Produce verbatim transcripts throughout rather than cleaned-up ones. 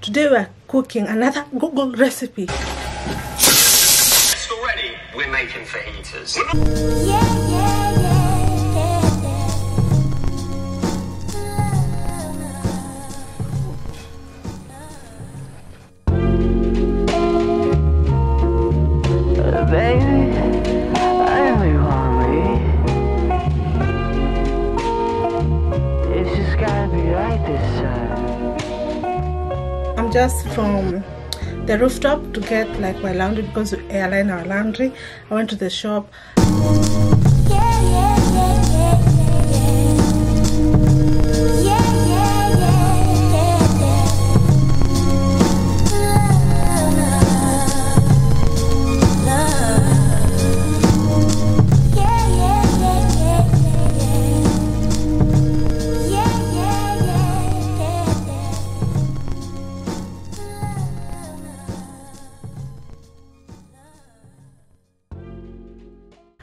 Today we are cooking another Google recipe. So ready, we're making for eaters. Yeah, yeah, yeah, yeah, yeah. Uh, baby, I only want me. It's just gotta be right this time. I'm just from the rooftop to get like my laundry because we airline our laundry. I went to the shop. Yeah, yeah, yeah, yeah, yeah. Yeah, yeah, yeah, yeah, yeah. Yeah, yeah, yeah, yeah, yeah.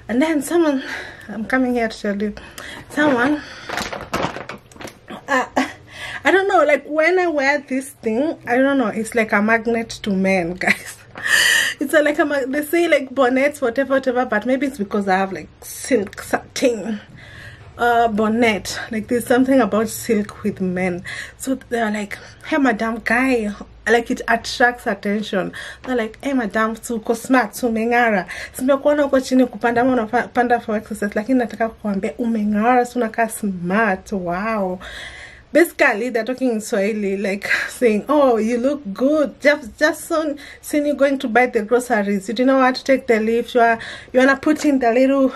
And then someone, I'm coming here to tell you, someone, uh, I don't know, like when I wear this thing, I don't know, it's like a magnet to men, guys. It's a, like a, they say like bonnets, whatever, whatever, but maybe it's because I have like silk satin uh, bonnet. Like there's something about silk with men. So they're like, hey, madam, guy. Like it attracts attention. They're like, hey madam, uko smart, umeng'ara. Simekuona uko chini kupanda ama unapanda for exercise, lakini nataka kukuambia umeng'ara, unakaa smart. Wow. Basically they're talking in Swahili, like saying, oh, you look good. Just just soon soon you're going to buy the groceries. You don't know how to take the lift. You are you wanna put in the little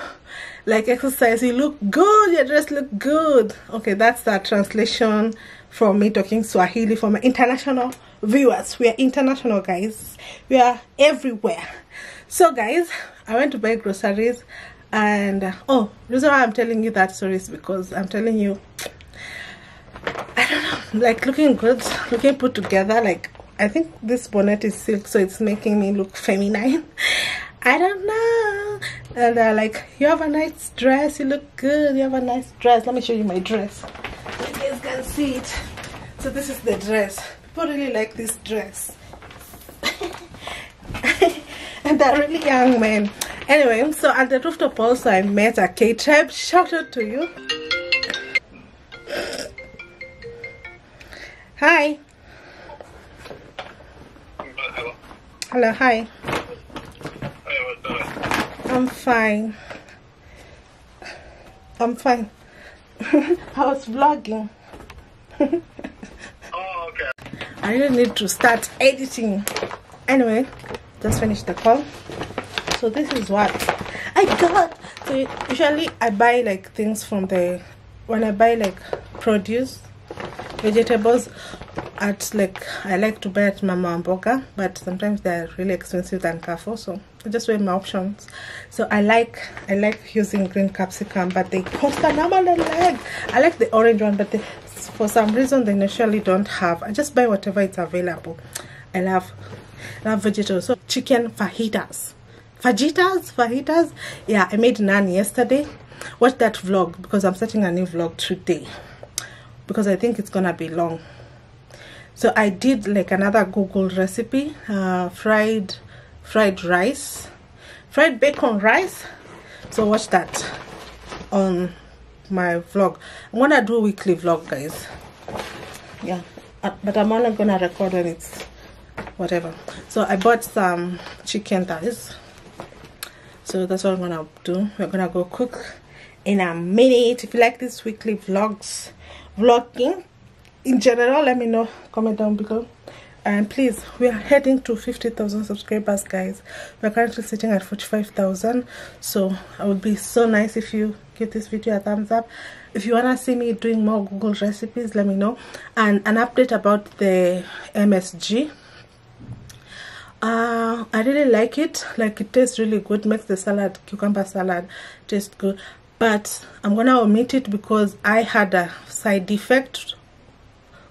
like exercise. You look good, your dress look good. Okay, that's the translation from me talking Swahili for my international viewers. We are international, guys. We are everywhere. So guys, I went to buy groceries and uh, oh, the reason why I'm telling you that story is because I'm telling you, I don't know, like looking good, looking put together. Like I think this bonnet is silk, so it's making me look feminine. I don't know. And they're uh, like, you have a nice dress, you look good, you have a nice dress. Let me show you my dress. You can see it. So this is the dress. People really like this dress. And they're really young men. Anyway, so at the rooftop also I met a K-Tribe. Shout out to you. Hi. Hello. Hello, hi. Hey, what's up? I'm fine. I'm fine. I was vlogging. Oh, okay. I really need to start editing. Anyway, just finished the call. So this is what I got. So usually I buy like things from the when I buy like produce, vegetables at like I like to buy at Mama Mboga, but sometimes they're really expensive than Carrefour, so I just weigh my options. So I like I like using green capsicum, but they cost an arm and a leg. I like the orange one, but they, for some reason they naturally don't have. I just buy whatever is available. I love love vegetables. So chicken fajitas, fajitas, fajitas. Yeah, I made naan yesterday. Watch that vlog because I'm starting a new vlog today because I think it's gonna be long. So I did like another Google recipe, uh, fried fried rice, fried bacon rice. So watch that on my vlog. I'm gonna do weekly vlog, guys. Yeah, uh, but I'm only gonna record when it's whatever. So I bought some chicken thighs. So that's what I'm gonna do. We're gonna go cook in a minute. If you like these weekly vlogs, vlogging. In general, let me know, comment down below, and please, we are heading to fifty thousand subscribers, guys. We're currently sitting at forty-five thousand, so it would be so nice if you give this video a thumbs up. If you want to see me doing more Google recipes, let me know. And an update about the M S G, uh I really like it. Like it tastes really good, makes the salad, cucumber salad, taste good, but I'm gonna omit it because I had a side effect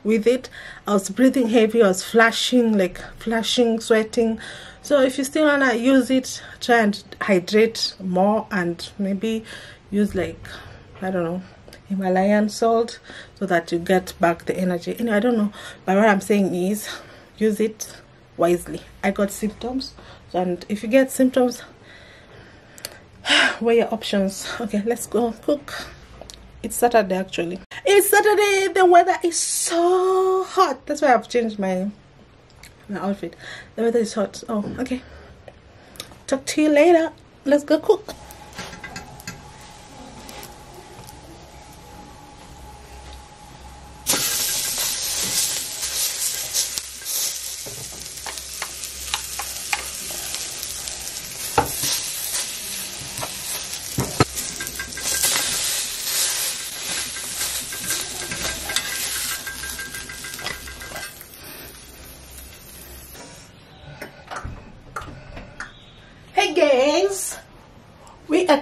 with it. I was breathing heavy, I was flashing, like flashing, sweating. So if you still wanna use it, try and hydrate more and maybe use like, I don't know, Himalayan salt so that you get back the energy. Anyway, I don't know, but what I'm saying is use it wisely. I got symptoms, and if you get symptoms, weigh your options. Okay, let's go cook. It's Saturday actually. It's Saturday. The weather is so hot. That's why I've changed my my outfit. The weather is hot. Oh, okay. Talk to you later. Let's go cook.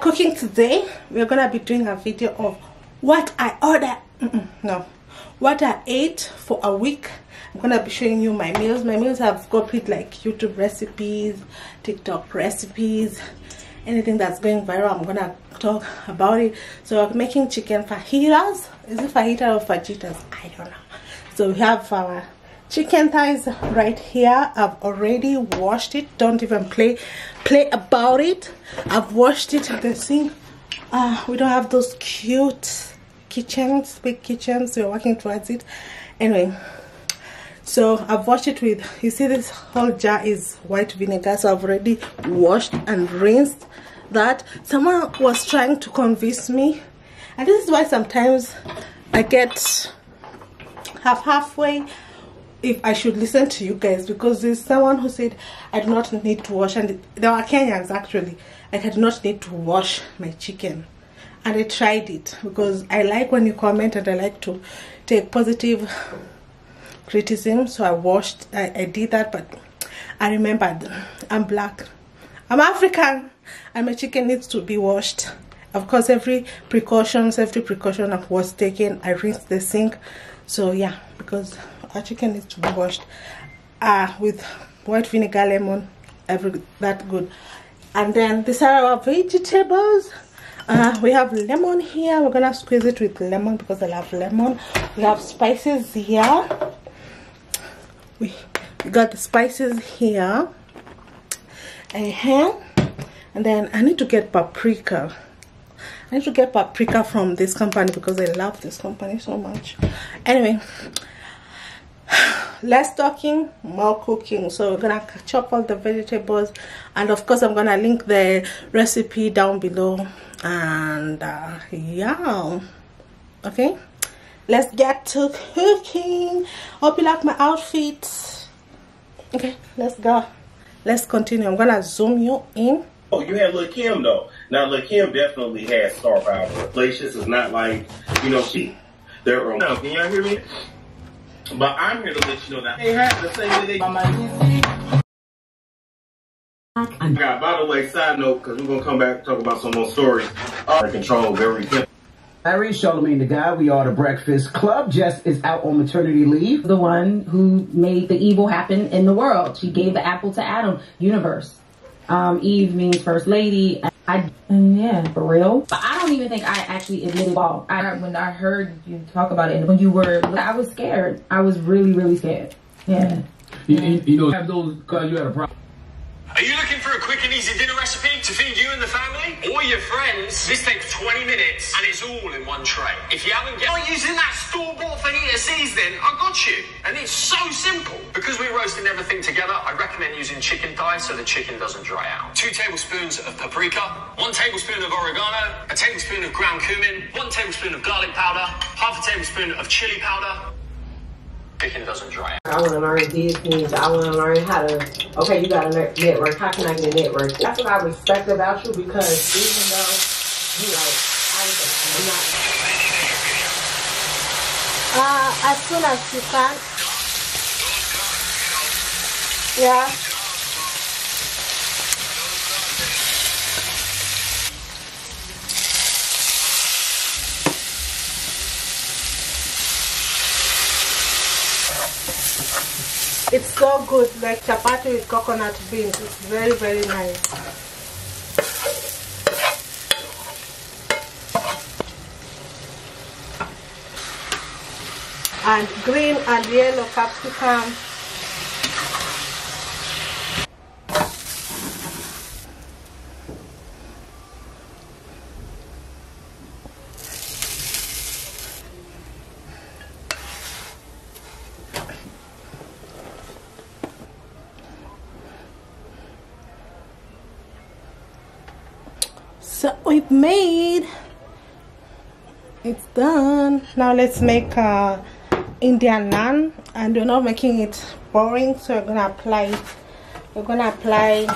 Cooking today, we're gonna be doing a video of what I order Mm-mm, no what I ate for a week. I'm gonna be showing you my meals. My meals have copied like YouTube recipes, TikTok recipes, anything that's going viral. I'm gonna talk about it. So I'm making chicken fajitas. Is it fajita or fajitas? I don't know. So we have our chicken thighs right here. I've already washed it. Don't even play play about it. I've washed it. You can see uh, we don't have those cute kitchens, big kitchens. We're working towards it. Anyway, so I've washed it with, you see this whole jar is white vinegar. So I've already washed and rinsed that. Someone was trying to convince me. And this is why sometimes I get half halfway. If I should listen to you guys, because there's someone who said I do not need to wash, and there were Kenyans actually, I did not need to wash my chicken, and I tried it because I like when you comment and I like to take positive criticism. So I washed, I, I did that, but I remembered I'm black, I'm African, and my chicken needs to be washed. Of course, every precaution, every precaution was taken. I rinsed the sink, so yeah, because our chicken needs to be washed uh, with white vinegar, lemon, every that good. And then these are our vegetables. Uh, we have lemon here. We're gonna squeeze it with lemon because I love lemon. We have spices here. We got the spices here. Uh-huh. And then I need to get paprika. I need to get paprika from this company because I love this company so much. Anyway. Less talking, more cooking. So we're gonna chop all the vegetables, and of course I'm gonna link the recipe down below, and uh, yeah, okay, let's get to cooking. Hope you like my outfit. Okay, let's go, let's continue. I'm gonna zoom you in. Oh, you had Lil' Kim though. Now Lil' Kim definitely has star power. Lashes is not like, you know, she they're wrong. Now, can y'all hear me? But I'm here to let you know that they have the same thing they got. By the way, side note, because we're going to come back and talk about some more stories. Uh, control very good. Larry, Charlemagne the Guy, we are the Breakfast Club. Jess is out on maternity leave. The one who made the evil happen in the world. She gave the apple to Adam, universe. Um, Eve means first lady. I, and yeah, for real. But I don't even think I actually admitted all. I, when I heard you talk about it, when you were, I was scared. I was really, really scared. Yeah. You, you, you don't have those because you had a problem. Are you looking for a quick and easy dinner recipe to feed you and the family? Or your friends? This takes twenty minutes and it's all in one tray. If you haven't got using that store-bought fajita seasoning, I got you. And it's so simple. Because we're roasting everything together, I recommend using chicken thighs so the chicken doesn't dry out. Two tablespoons of paprika, one tablespoon of oregano, a tablespoon of ground cumin, one tablespoon of garlic powder, half a tablespoon of chili powder. Chicken doesn't dry out. I want to learn these things. I want to learn how to, okay, you got a network. How can I get a network? That's what I respect about you, because even though, you know, I'm not. Uh, as soon as you can. Yeah. It's so good, like chapati with coconut beans. It's very, very nice. and green and yellow capsicum. So we've made, it's done. Now let's make uh, Indian naan, and we're not making it boring, so we're gonna apply we're gonna apply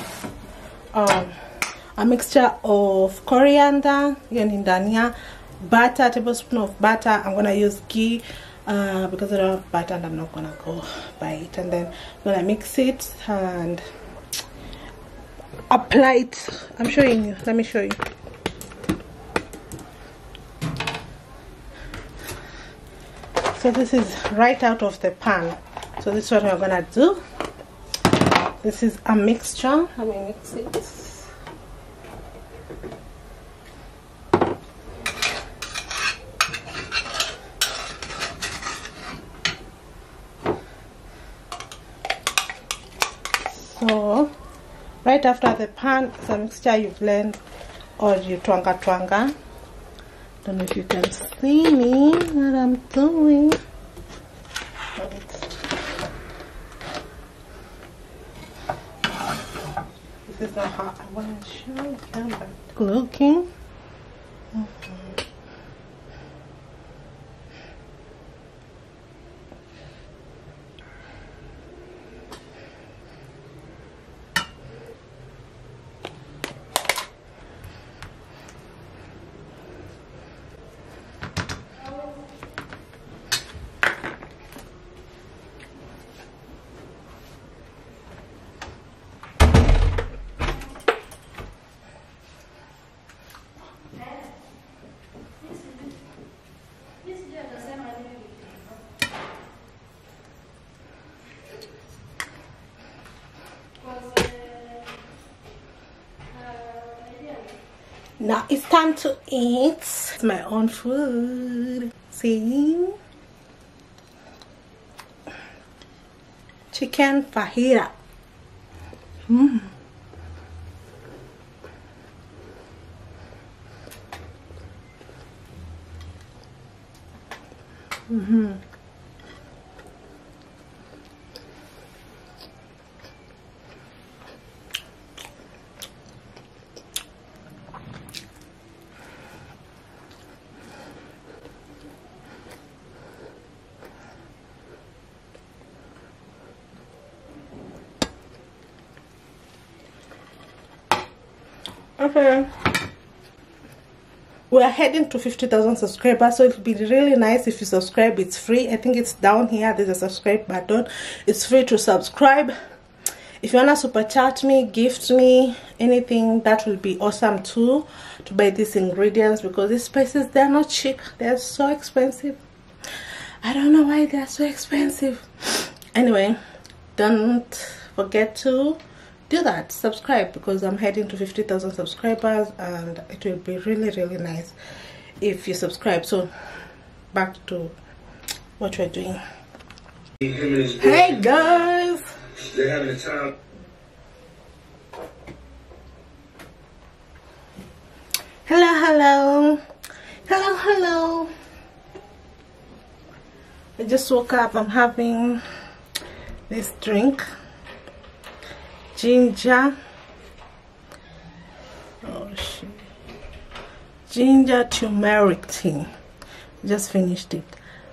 um, a mixture of coriander, dhania, butter, a tablespoon of butter. I'm gonna use ghee uh, because I don't have butter and I'm not gonna go buy it, and then I'm gonna mix it and apply it. I'm showing you, let me show you. So this is right out of the pan. So this is what we're gonna do. This is a mixture. Let me mix it. So right after the pan, it's a mixture you blend or you twanga twanga. I don't know if you can see me, what I'm doing. This is not how I want to show you, but looking. Mm-hmm. Now it's time to eat. It's my own food. See? Chicken fajita. Mm. Mm-hmm. Okay, we're heading to fifty thousand subscribers, so it'll be really nice if you subscribe. It's free. I think it's down here, there's a subscribe button. It's free to subscribe. If you wanna super chat me, gift me anything, that will be awesome too, to buy these ingredients, because these spices, they're not cheap, they're so expensive. I don't know why they're so expensive. Anyway, don't forget to do that, subscribe, because I'm heading to fifty thousand subscribers, and it will be really really nice if you subscribe. So back to what we're doing. Hey guys, they're having a time. Hello hello hello hello. I just woke up. I'm having this drink, ginger oh shit ginger turmeric tea. Just finished it.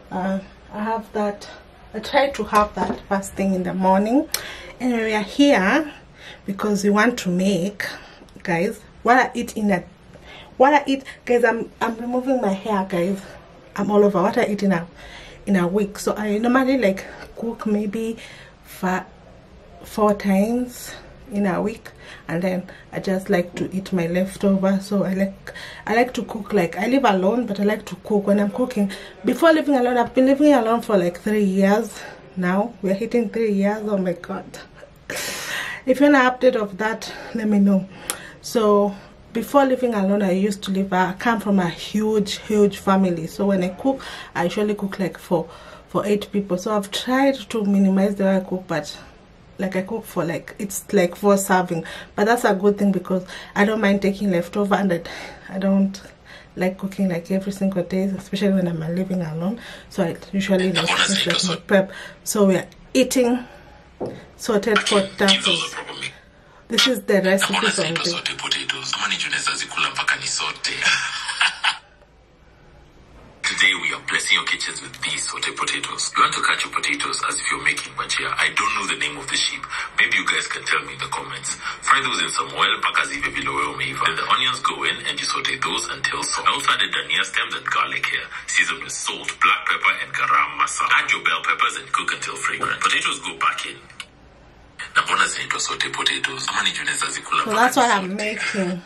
uh, I have that, I try to have that first thing in the morning. And we are here because we want to make, guys, what I eat in a what I eat guys I'm I'm removing my hair, guys. I'm all over what I eat in a in a week. So I normally like cook maybe for four times in a week, and then I just like to eat my leftover. So I like I like to cook, like I live alone, but I like to cook when I'm cooking. Before living alone, I've been living alone for like three years now. We're hitting three years. Oh my god. If you're an update of that, let me know. So before living alone, I used to live I come from a huge huge family. So when I cook, I usually cook like for for eight people. So I've tried to minimize the way I cook, but like I cook for like, it's like four serving, but that's a good thing because I don't mind taking leftover, and I, I don't like cooking like every single day, especially when I'm living alone. So I usually like, just like prep. So we're eating sorted potatoes. This is the recipe for it. Today we are blessing your kitchens with these sauteed potatoes. You want to catch your potatoes as if you're making bhajia. I don't know the name of the sheep. Maybe you guys can tell me in the comments. Fry those in some oil, pakazive below meiva. Then the onions go in and you saute those until soft. I also added dhania stems and garlic here. Season with salt, black pepper and garam masala. Add your bell peppers and cook until fragrant. Potatoes go back in. So that's what I'm making.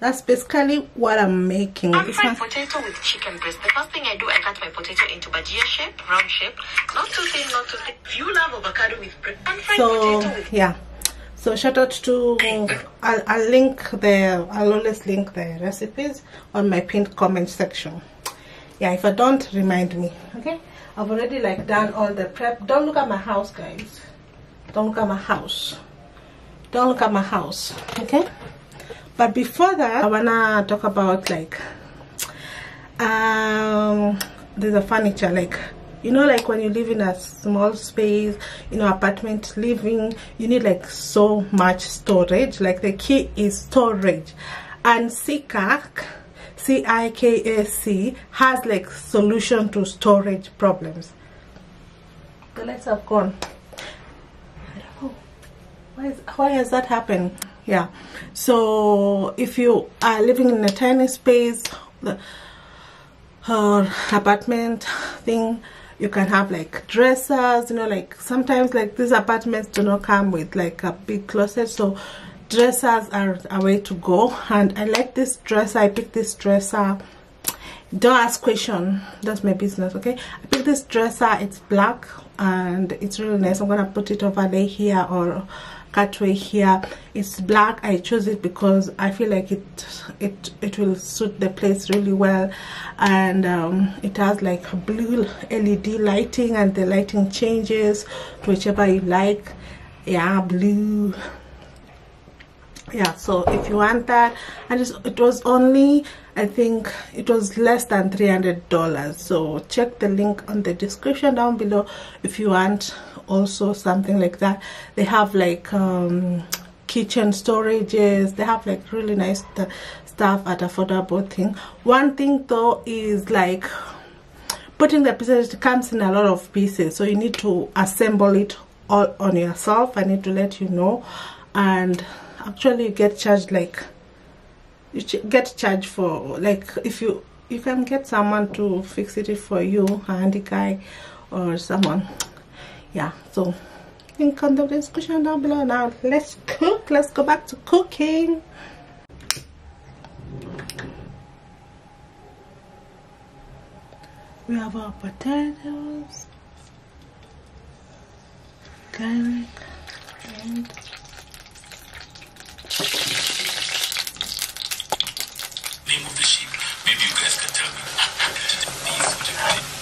That's basically what I'm making. I'm fried potato with chicken breast. The first thing I do, I cut my potato into bhajia shape, round shape. Not too thin, not too thick. If you love avocado with bread, I'm fried so, potato with... yeah. So shout out to... I'll, I'll link the... I'll always link the recipes on my pinned comment section. Yeah, if I don't, remind me. Okay? I've already like done all the prep. Don't look at my house, guys. Don't look at my house. Don't look at my house. Okay? But before that, I wanna talk about like um there's a furniture, like you know, like when you live in a small space, you know, apartment living, you need like so much storage. Like the key is storage. And Sikaic, C I K A C, has like solution to storage problems. The lights have gone. I don't know. Why is, why has that happened? Yeah, so if you are living in a tiny space, the uh, apartment thing, you can have like dressers, you know, like sometimes like these apartments do not come with like a big closet, so dressers are a way to go. And I like this dresser. I picked this dresser. Don't ask question, that's my business. Okay, I picked this dresser. It's black and it's really nice. I'm gonna put it over there here or cutway here. It's black. I chose it because I feel like it it it will suit the place really well. And um it has like blue L E D lighting, and the lighting changes to whichever you like. Yeah, blue. Yeah, so if you want that. And it was only, I think it was less than three hundred dollars. So check the link on the description down below if you want also something like that. They have like um kitchen storages. They have like really nice st stuff at affordable thing. One thing though is like putting the pieces, it comes in a lot of pieces, so you need to assemble it all on yourself. I need to let you know. And actually you get charged, like you ch get charged for, like if you you can get someone to fix it for you, a handy guy or someone. Yeah, so link on the description down below. Now let's cook. Let's go back to cooking. We have our potatoes, garlic, and name of the sheep. Maybe you guys can tell me. These would have been.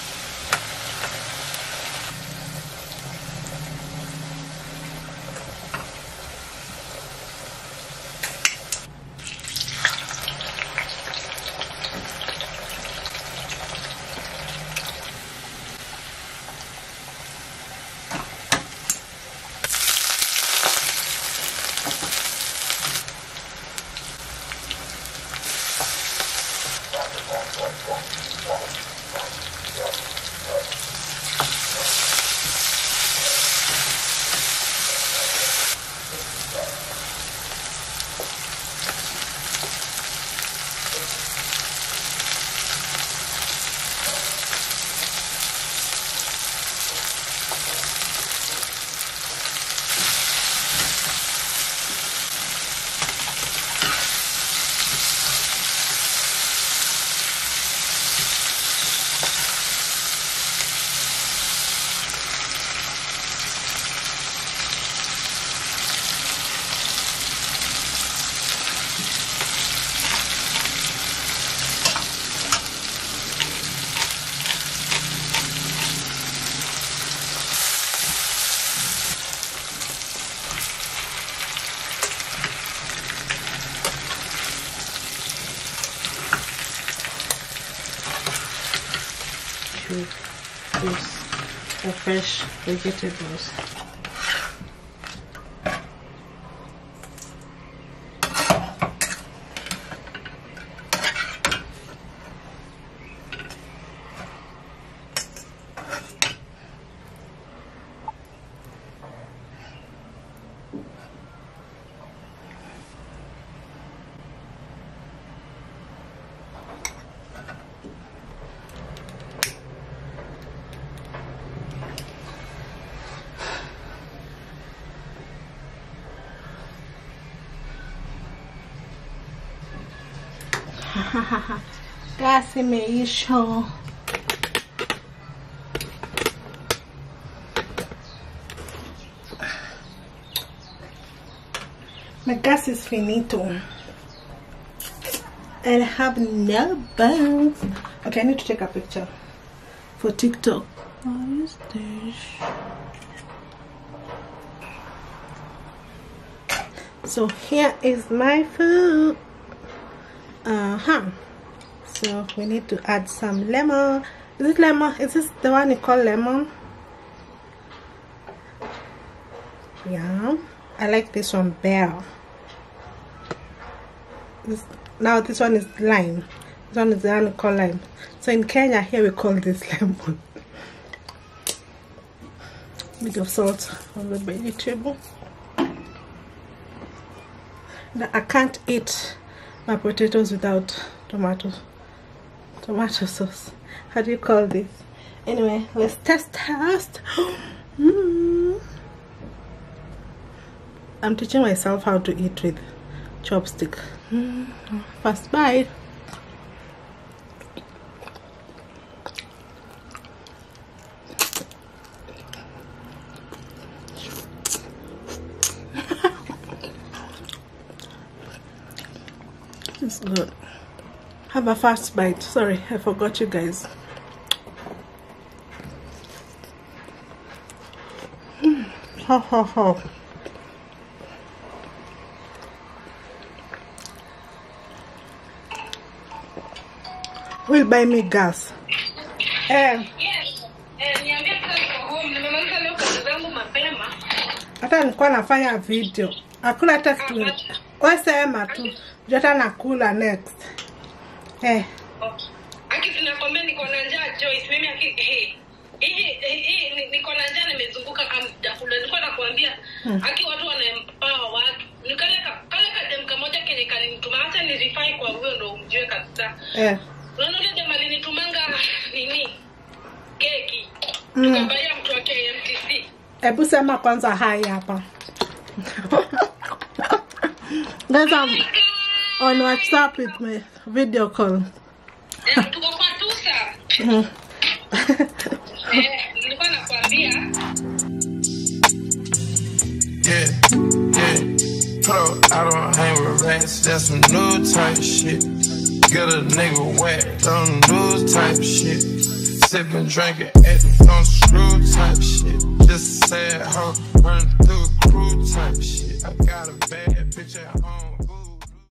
with fruits or fresh vegetables. Kazi imeisha. My gas is finito. I have no bones. Okay, I need to take a picture for TikTok. What is this? So here is my food. Uh-huh. So we need to add some lemon. Is it lemon? Is this the one you call lemon? Yeah. I like this one better. This, now this one is lime. This one is the one you call lime. So in Kenya here we call this lemon. Bit of salt on the vegetable. Now I can't eat my potatoes without tomato tomato sauce. How do you call this? Anyway, let's test test. mm. I'm teaching myself how to eat with chopstick. Mm. First bite. It's good. Have a fast bite. Sorry, I forgot you guys. Mm. Ho ho ho. Will buy me gas. Eh. Hata nilikuwa nafanya video. Hakuna hata kitu. Wewe sema tu. Jota nakula next. Eh. Aki tunakwambia niko na njaa Joyce. Mimi aki eh. Eh eh niko na njaa nimezunguka chakula. Nilikuwa nakwambia aki watu wanaempower watu. Nikaleka kaleka dem kamoja kenye kalinituma hata nirifai kwa huyo ndio umjue kabisa. Eh. Unaona ile dem alinitumanga nini? Keki. Tukambaya mtu wa K M T C. Hebu sema kwanza hai hapa. Lazam on WhatsApp with my video call. Yeah, yeah. Pro, I don't hang with rats. That's some new type shit. Get a nigga wet on new type shit. Sippin' drinking at the phone screw type shit. Just a sad hoe running through a crew type shit. I got a bad bitch at home.